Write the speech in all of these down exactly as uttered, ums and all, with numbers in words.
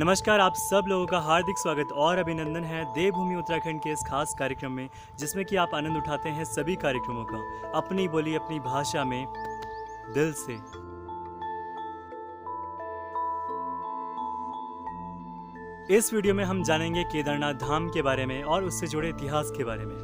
नमस्कार, आप सब लोगों का हार्दिक स्वागत और अभिनंदन है देवभूमि उत्तराखंड के इस खास कार्यक्रम में, जिसमें कि आप आनंद उठाते हैं सभी कार्यक्रमों का अपनी बोली अपनी भाषा में दिल से। इस वीडियो में हम जानेंगे केदारनाथ धाम के बारे में और उससे जुड़े इतिहास के बारे में।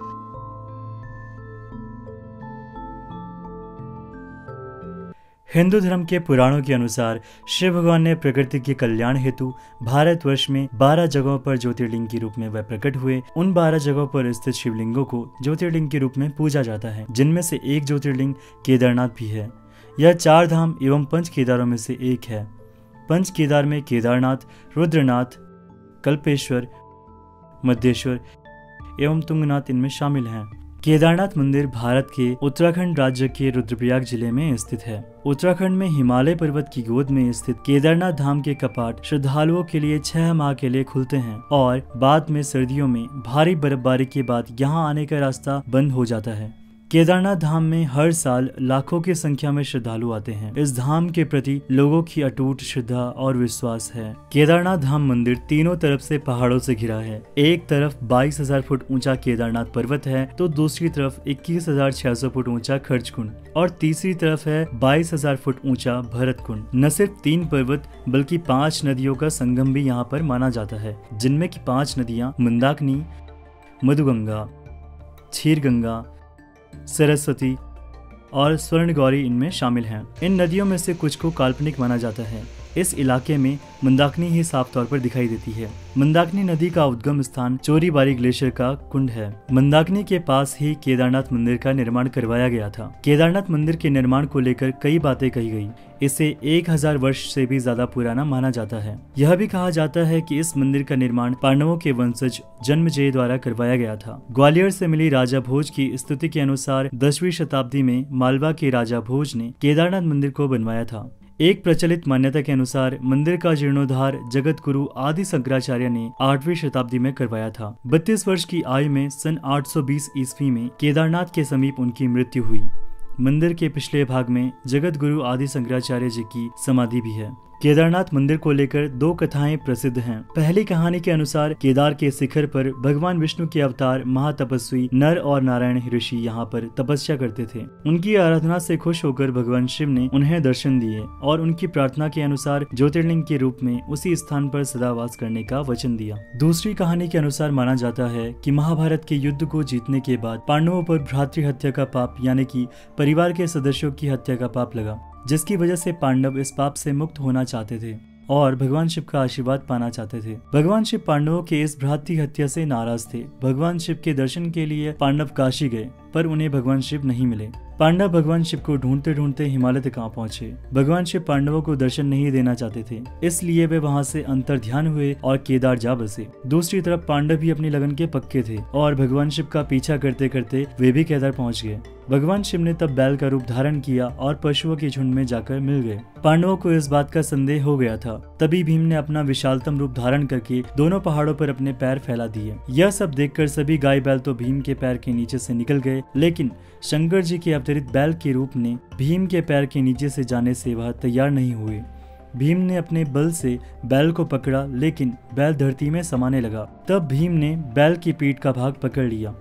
हिंदू धर्म के पुराणों के अनुसार शिव भगवान ने प्रकृति के कल्याण हेतु भारतवर्ष में बारह जगहों पर ज्योतिर्लिंग के रूप में वह प्रकट हुए। उन बारह जगहों पर स्थित शिवलिंगों को ज्योतिर्लिंग के रूप में पूजा जाता है, जिनमें से एक ज्योतिर्लिंग केदारनाथ भी है। यह चार धाम एवं पंच केदारों में से एक है। पंच केदार में केदारनाथ, रुद्रनाथ, कल्पेश्वर, मध्येश्वर एवं तुंगनाथ इनमें शामिल हैं। केदारनाथ मंदिर भारत के उत्तराखंड राज्य के रुद्रप्रयाग जिले में स्थित है। उत्तराखंड में हिमालय पर्वत की गोद में स्थित केदारनाथ धाम के कपाट श्रद्धालुओं के लिए छह माह के लिए खुलते हैं और बाद में सर्दियों में भारी बर्फबारी के बाद यहाँ आने का रास्ता बंद हो जाता है। केदारनाथ धाम में हर साल लाखों की संख्या में श्रद्धालु आते हैं। इस धाम के प्रति लोगों की अटूट श्रद्धा और विश्वास है। केदारनाथ धाम मंदिर तीनों तरफ से पहाड़ों से घिरा है। एक तरफ बाईस हज़ार फुट ऊंचा केदारनाथ पर्वत है तो दूसरी तरफ इक्कीस हज़ार छह सौ फुट ऊंचा खर्चकुंड और तीसरी तरफ है बाईस हज़ार फुट ऊंचा भरतकुंड। न सिर्फ तीन पर्वत बल्कि पांच नदियों का संगम भी यहाँ पर माना जाता है, जिनमें की पांच नदियाँ मंदाकिनी, मधुगंगा, छीरगंगा, सरस्वती और स्वर्णगौरी इनमें शामिल हैं। इन नदियों में से कुछ को काल्पनिक माना जाता है। इस इलाके में मंदाकिनी ही साफ तौर पर दिखाई देती है। मंदाकिनी नदी का उद्गम स्थान चोरीबारी ग्लेशियर का कुंड है। मंदाकिनी के पास ही केदारनाथ मंदिर का निर्माण करवाया गया था। केदारनाथ मंदिर के निर्माण को लेकर कई बातें कही गई। इसे एक हज़ार वर्ष से भी ज्यादा पुराना माना जाता है। यह भी कहा जाता है कि इस मंदिर का निर्माण पांडवों के वंशज जन्मजय द्वारा करवाया गया था। ग्वालियर से मिली राजा भोज की स्तुति के अनुसार दसवीं शताब्दी में मालवा के राजा भोज ने केदारनाथ मंदिर को बनवाया था। एक प्रचलित मान्यता के अनुसार मंदिर का जीर्णोद्धार जगत गुरु आदि शंकराचार्य ने आठवीं शताब्दी में करवाया था। बत्तीस वर्ष की आयु में सन आठ सौ बीस ईस्वी में केदारनाथ के समीप उनकी मृत्यु हुई। मंदिर के पिछले भाग में जगत गुरु आदि शंकराचार्य जी की समाधि भी है। केदारनाथ मंदिर को लेकर दो कथाएं प्रसिद्ध हैं। पहली कहानी के अनुसार केदार के शिखर पर भगवान विष्णु के अवतार महातपस्वी नर और नारायण ऋषि यहां पर तपस्या करते थे। उनकी आराधना से खुश होकर भगवान शिव ने उन्हें दर्शन दिए और उनकी प्रार्थना के अनुसार ज्योतिर्लिंग के रूप में उसी स्थान पर सदावास करने का वचन दिया। दूसरी कहानी के अनुसार माना जाता है कि महाभारत के युद्ध को जीतने के बाद पांडवों पर भ्रातृहत्या का पाप यानी कि परिवार के सदस्यों की हत्या का पाप लगा, जिसकी वजह से पांडव इस पाप से मुक्त होना चाहते थे और भगवान शिव का आशीर्वाद पाना चाहते थे। भगवान शिव पांडवों के इस भ्रातृहत्या से नाराज थे। भगवान शिव के दर्शन के लिए पांडव काशी गए पर उन्हें भगवान शिव नहीं मिले। पांडव भगवान शिव को ढूंढते ढूंढते हिमालय तक आ पहुँचे। भगवान शिव पांडवों को दर्शन नहीं देना चाहते थे, इसलिए वे वहाँ से अंतर ध्यान हुए और केदार जा बसे। दूसरी तरफ पांडव भी अपनी लगन के पक्के थे और भगवान शिव का पीछा करते करते वे भी केदार पहुँच गए। भगवान शिव ने तब बैल का रूप धारण किया और पशुओं के झुंड में जाकर मिल गए। पांडवों को इस बात का संदेह हो गया था। तभी भीम ने अपना विशालतम रूप धारण करके दोनों पहाड़ों पर अपने पैर फैला दिए। यह सब देखकर सभी गाय बैल तो भीम के पैर के नीचे से निकल गए, लेकिन शंकर जी के अवतरित बैल के रूप ने भीम के पैर के नीचे से जाने से वह तैयार नहीं हुए। भीम ने अपने बल से बैल को पकड़ा, लेकिन बैल धरती में समाने लगा। तब भीम ने बैल की पीठ का भाग पकड़ लिया।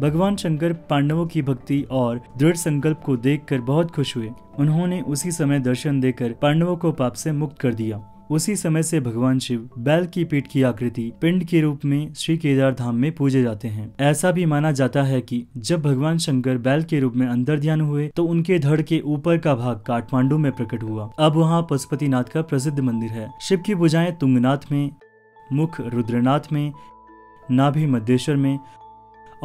भगवान शंकर पांडवों की भक्ति और दृढ़ संकल्प को देखकर बहुत खुश हुए। उन्होंने उसी समय दर्शन देकर पांडवों को पाप से मुक्त कर दिया। उसी समय से भगवान शिव बैल की पीठ की आकृति पिंड के रूप में श्री केदार धाम में पूजे जाते हैं। ऐसा भी माना जाता है कि जब भगवान शंकर बैल के रूप में अंतर्ध्यान हुए तो उनके धड़ के ऊपर का भाग काठमांडू में प्रकट हुआ। अब वहाँ पशुपतिनाथ का प्रसिद्ध मंदिर है। शिव की पूजाएं तुंगनाथ में, मुख रुद्रनाथ में, नाभि मध्येश्वर में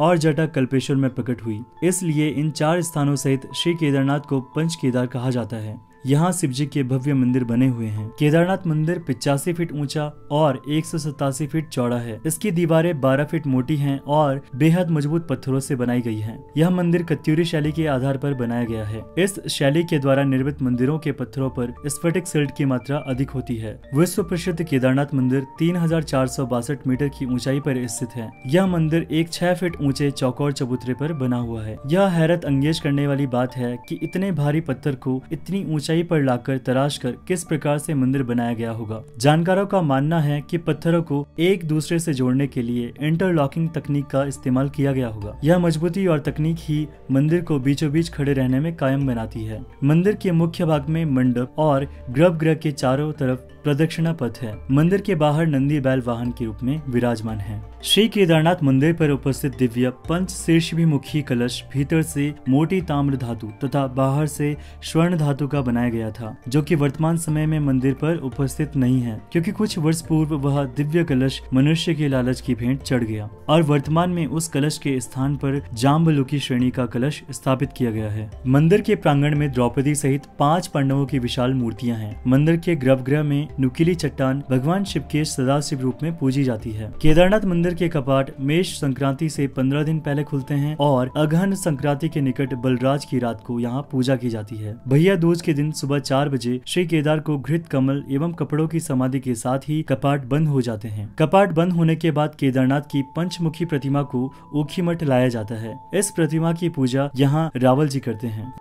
और जटा कल्पेश्वर में प्रकट हुई। इसलिए इन चार स्थानों सहित श्री केदारनाथ को पंच केदार कहा जाता है। यहाँ शिवजी के भव्य मंदिर बने हुए हैं। केदारनाथ मंदिर पचासी फीट ऊंचा और एक सौ सतासी फीट चौड़ा है। इसकी दीवारें बारह फीट मोटी हैं और बेहद मजबूत पत्थरों से बनाई गई हैं। यह मंदिर कत्यूरी शैली के आधार पर बनाया गया है। इस शैली के द्वारा निर्मित मंदिरों के पत्थरों पर स्फटिक सिल्ट की मात्रा अधिक होती है। विश्व प्रसिद्ध केदारनाथ मंदिर तीन हजार चार सौ बासठ मीटर की ऊंचाई पर स्थित है। यह मंदिर एक छह फीट ऊंचे चौकोर चबूतरे पर बना हुआ है। यह हैरत अंगेज करने वाली बात है कि इतने भारी पत्थर को इतनी ऊंचाई ऊंचाई पर लाकर तराश कर किस प्रकार से मंदिर बनाया गया होगा। जानकारों का मानना है कि पत्थरों को एक दूसरे से जोड़ने के लिए इंटरलॉकिंग तकनीक का इस्तेमाल किया गया होगा। यह मजबूती और तकनीक ही मंदिर को बीचों बीच खड़े रहने में कायम बनाती है। मंदिर के मुख्य भाग में मंडप और गर्भगृह के चारों तरफ प्रदक्षिणा पथ है। मंदिर के बाहर नंदी बैल वाहन के रूप में विराजमान है। श्री केदारनाथ मंदिर पर उपस्थित दिव्य पंच शीर्षभिमुखी कलश भीतर से मोटी ताम्र धातु तथा बाहर से स्वर्ण धातु का बनाया गया था, जो कि वर्तमान समय में मंदिर पर उपस्थित नहीं है, क्योंकि कुछ वर्ष पूर्व वह दिव्य कलश मनुष्य के लालच की भेंट चढ़ गया और वर्तमान में उस कलश के स्थान पर जाम्बलू की श्रेणी का कलश स्थापित किया गया है। मंदिर के प्रांगण में द्रौपदी सहित पांच पांडवों की विशाल मूर्तियां हैं। मंदिर के गर्भगृह में नुकीली चट्टान भगवान शिव के सदाशिव रूप में पूजी जाती है। केदारनाथ मंदिर के कपाट मेष संक्रांति से पंद्रह दिन पहले खुलते हैं और अगहन संक्रांति के निकट बलराज की रात को यहाँ पूजा की जाती है। भैया दूज के दिन सुबह चार बजे श्री केदार को घृत कमल एवं कपड़ों की समाधि के साथ ही कपाट बंद हो जाते हैं। कपाट बंद होने के बाद केदारनाथ की पंचमुखी प्रतिमा को ओखीमठ लाया जाता है। इस प्रतिमा की पूजा यहाँ रावल जी करते हैं।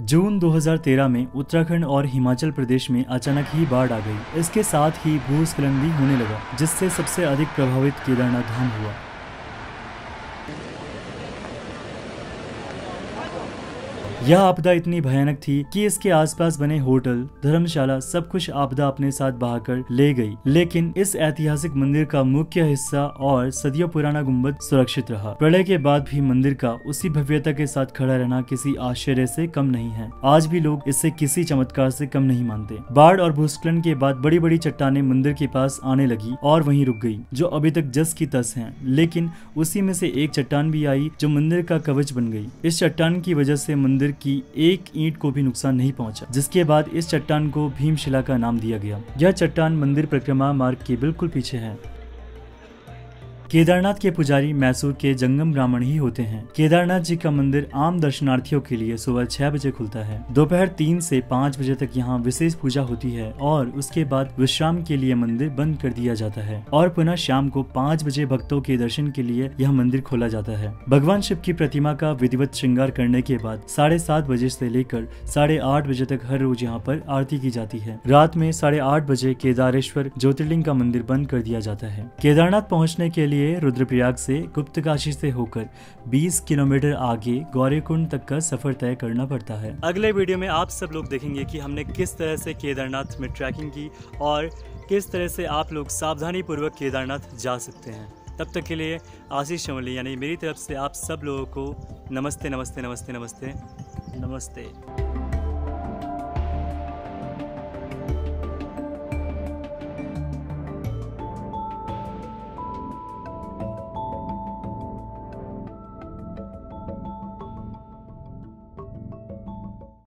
जून दो हज़ार तेरह में उत्तराखंड और हिमाचल प्रदेश में अचानक ही बाढ़ आ गई। इसके साथ ही भूस्खलन भी होने लगा, जिससे सबसे अधिक प्रभावित केदारनाथ धाम हुआ। यह आपदा इतनी भयानक थी कि इसके आसपास बने होटल, धर्मशाला सब कुछ आपदा अपने साथ बहाकर ले गई, लेकिन इस ऐतिहासिक मंदिर का मुख्य हिस्सा और सदियों पुराना गुंबद सुरक्षित रहा। प्रलय के बाद भी मंदिर का उसी भव्यता के साथ खड़ा रहना किसी आश्चर्य से कम नहीं है। आज भी लोग इसे किसी चमत्कार से कम नहीं मानते। बाढ़ और भूस्खलन के बाद बड़ी बड़ी चट्टाने मंदिर के पास आने लगी और वहीं रुक गई, जो अभी तक जस की तस है। लेकिन उसी में से एक चट्टान भी आई जो मंदिर का कवच बन गई। इस चट्टान की वजह से मंदिर की एक ईंट को भी नुकसान नहीं पहुंचा, जिसके बाद इस चट्टान को भीमशिला का नाम दिया गया। यह चट्टान मंदिर परिक्रमा मार्ग के बिल्कुल पीछे है। केदारनाथ के पुजारी मैसूर के जंगम ब्राह्मण ही होते हैं। केदारनाथ जी का मंदिर आम दर्शनार्थियों के लिए सुबह छह बजे खुलता है। दोपहर तीन से पाँच बजे तक यहाँ विशेष पूजा होती है और उसके बाद विश्राम के लिए मंदिर बंद कर दिया जाता है और पुनः शाम को पाँच बजे भक्तों के दर्शन के लिए यह मंदिर खोला जाता है। भगवान शिव की प्रतिमा का विधिवत श्रृंगार करने के बाद साढ़े सात बजे से लेकर साढ़े आठ बजे तक हर रोज यहाँ पर आरती की जाती है। रात में साढ़े आठ बजे केदारेश्वर ज्योतिर्लिंग का मंदिर बंद कर दिया जाता है। केदारनाथ पहुँचने के लिए रुद्रप्रयाग से गुप्तकाशी से होकर बीस किलोमीटर आगे गौरीकुंड तक का सफर तय करना पड़ता है। अगले वीडियो में आप सब लोग देखेंगे कि हमने किस तरह से केदारनाथ में ट्रैकिंग की और किस तरह से आप लोग सावधानी पूर्वक केदारनाथ जा सकते हैं। तब तक के लिए आशीष चमोली यानी मेरी तरफ से आप सब लोगों को नमस्ते नमस्ते नमस्ते नमस्ते नमस्ते।